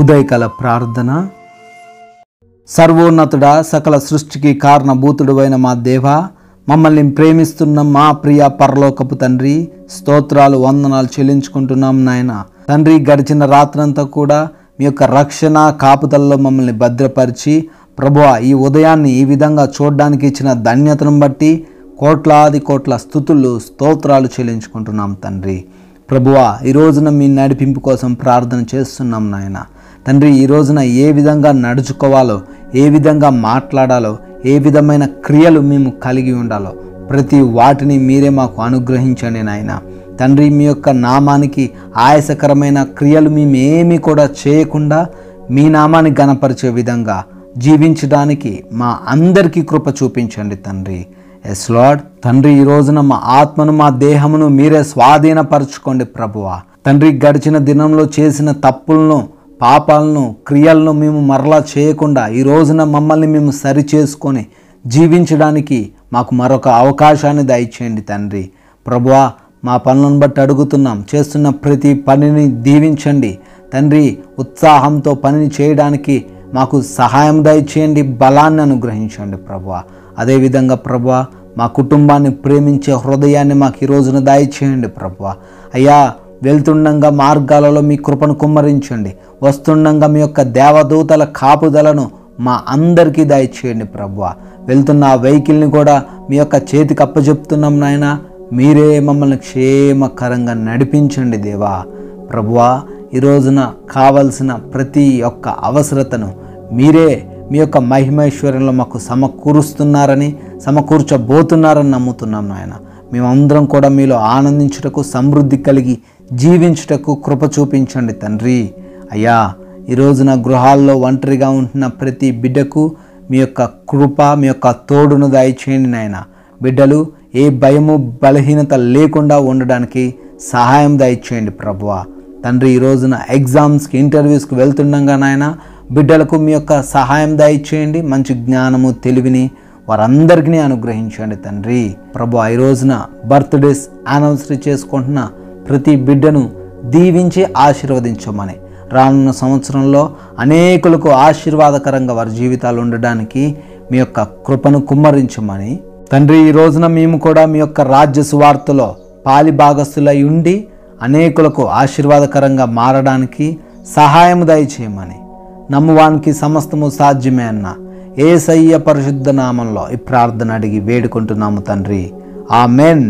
ఉదయకాల ప్రార్థన. సర్వోన్నతుడా, సకల సృష్టికి కారణభూతుడవైన మా దేవా, మమ్మల్ని ప్రేమిస్తున్న మా ప్రియ పరలోకపు తండ్రి, స్తోత్రాలు వందనాలు చెల్లించుకుంటున్నాం నాయన. తండ్రి, గడిచిన రాత్రంతా కూడా మీ యొక్క రక్షణ కాపుదల్లో మమ్మల్ని భద్రపరిచి ప్రభువా, ఈ ఉదయాన్ని ఈ విధంగా చూడడానికి ఇచ్చిన ధన్యతను బట్టి కోట్లాది కోట్ల స్తుతులు స్తోత్రాలు చెల్లించుకుంటున్నాం తండ్రి. ప్రభువా, ఈ రోజున మీ నడిపింపు కోసం ప్రార్థన చేస్తున్నాం నాయన. తండ్రి, ఈ రోజున ఏ విధంగా నడుచుకోవాలో, ఏ విధంగా మాట్లాడాలో, ఏ విధమైన క్రియలు మేము కలిగి ఉండాలో ప్రతి వాటిని మీరే మాకు అనుగ్రహించండి నాయన. తండ్రి, మీ యొక్క నామానికి ఆయాసకరమైన క్రియలు మేమేమీ కూడా చేయకుండా మీ నామాన్ని గణపరిచే విధంగా జీవించడానికి మా అందరికీ కృప చూపించండి తండ్రి. Yes lord. తండ్రి, ఈ రోజున మా ఆత్మను మా దేహమును మీరే స్వాధీనపరచుకోండి ప్రభువా. తండ్రి, గడిచిన దినంలో చేసిన తప్పులను, పాపాలను, క్రియలను మేము మరలా చేయకుండా ఈ రోజున మమ్మల్ని మేము సరి చేసుకొని జీవించడానికి మాకు మరొక అవకాశాన్ని దయచేయండి తండ్రి. ప్రభువా, మా పనులను బట్టి అడుగుతున్నాం. చేస్తున్న ప్రతి పనిని దీవించండి తండ్రి. ఉత్సాహంతో పనిని చేయడానికి మాకు సహాయం దయచేయండి, బలాన్ని అనుగ్రహించండి ప్రభువా. అదేవిధంగా ప్రభువా, మా కుటుంబాన్ని ప్రేమించే హృదయాన్ని మాకు ఈ రోజున దయచేయండి ప్రభువా. అయ్యా, వెళ్తుండగా మార్గాలలో మీ కృపను కుమ్మరించండి, వస్తుండగా మీ యొక్క దేవదూతల కాపుదలను మా అందరికీ దయచేయండి ప్రభువా. వెళ్తున్న ఆ వెహికల్ని కూడా మీ యొక్క చేతికి అప్పచెప్తున్నాం నాయన. మీరే మమ్మల్ని క్షేమకరంగా నడిపించండి దేవా. ప్రభువా, ఈ రోజున కావలసిన ప్రతి ఒక్క అవసరతను మీరే మీ యొక్క మహిమేశ్వరంలో మాకు సమకూర్చబోతున్నారని నమ్ముతున్నాం నాయన. మేమందరం కూడా మీలో ఆనందించుటకు, సమృద్ధి కలిగి జీవించుటకు కృప చూపించండి తండ్రి. అయ్యా, ఈరోజున గృహాల్లో ఒంటరిగా ఉంటున్న ప్రతి బిడ్డకు మీ యొక్క కృప, మీ యొక్క తోడును దయచేయండి నాయన. బిడ్డలు ఏ భయము, బలహీనత లేకుండా ఉండడానికి సహాయం దయచేయండి ప్రభువా. తండ్రి, ఈ రోజున ఎగ్జామ్స్కి, ఇంటర్వ్యూస్కి వెళ్తుండగా నాయన బిడ్డలకు మీ యొక్క సహాయం దయచేయండి. మంచి జ్ఞానము, తెలివిని వారందరికీ అనుగ్రహించండి తండ్రి. ప్రభువా, ఈ రోజున బర్త్డేస్, యానివర్సరీ చేసుకుంటున్న ప్రతి బిడ్డను దీవించి ఆశీర్వదించమని, రానున్న సంవత్సరంలో అనేకులకు ఆశీర్వాదకరంగా వారి జీవితాలు ఉండడానికి మీ యొక్క కృపను కుమ్మరించమని తండ్రి. ఈ రోజున మేము కూడా మీ యొక్క రాజ్య సువార్తలో పాలిభాగస్తులై ఉండి అనేకులకు ఆశీర్వాదకరంగా మారడానికి సహాయం దయచేయమని, నమ్మువానికి సమస్తము సాధ్యమే అన్న యేసయ్య పరిశుద్ధ నామంలో ఈ ప్రార్థన అడిగి వేడుకుంటున్నాము తండ్రి. ఆమెన్.